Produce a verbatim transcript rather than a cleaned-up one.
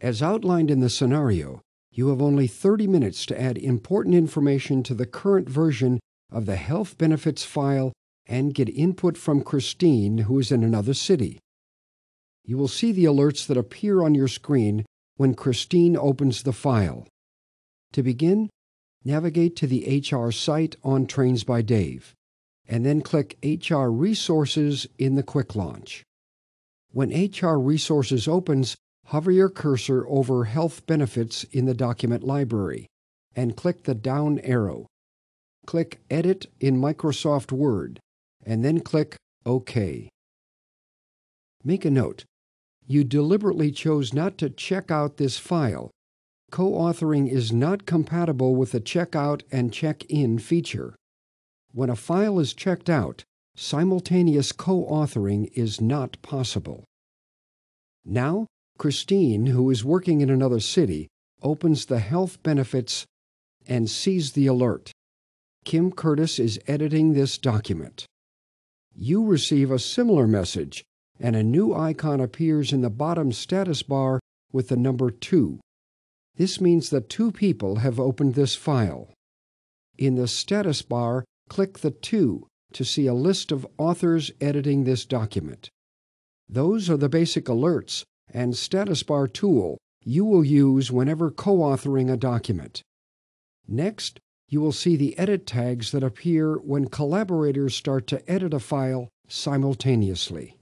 As outlined in the scenario, you have only thirty minutes to add important information to the current version of the Health Benefits file and get input from Christine, who is in another city. You will see the alerts that appear on your screen when Christine opens the file. To begin, navigate to the H R site on Trains by Dave, and then click H R Resources in the Quick Launch. When H R Resources opens, hover your cursor over Health Benefits in the document library and click the down arrow. Click Edit in Microsoft Word and then click OK. Make a note. You deliberately chose not to check out this file. Co-authoring is not compatible with the checkout and check-in feature. When a file is checked out, simultaneous co-authoring is not possible. Now, Christine, who is working in another city, opens the Health Benefits and sees the alert. Kim Curtis is editing this document. You receive a similar message, and a new icon appears in the bottom status bar with the number two. This means that two people have opened this file. In the status bar, click the two to see a list of authors editing this document. Those are the basic alerts and status bar tool you will use whenever co-authoring a document. Next, you will see the edit tags that appear when collaborators start to edit a file simultaneously.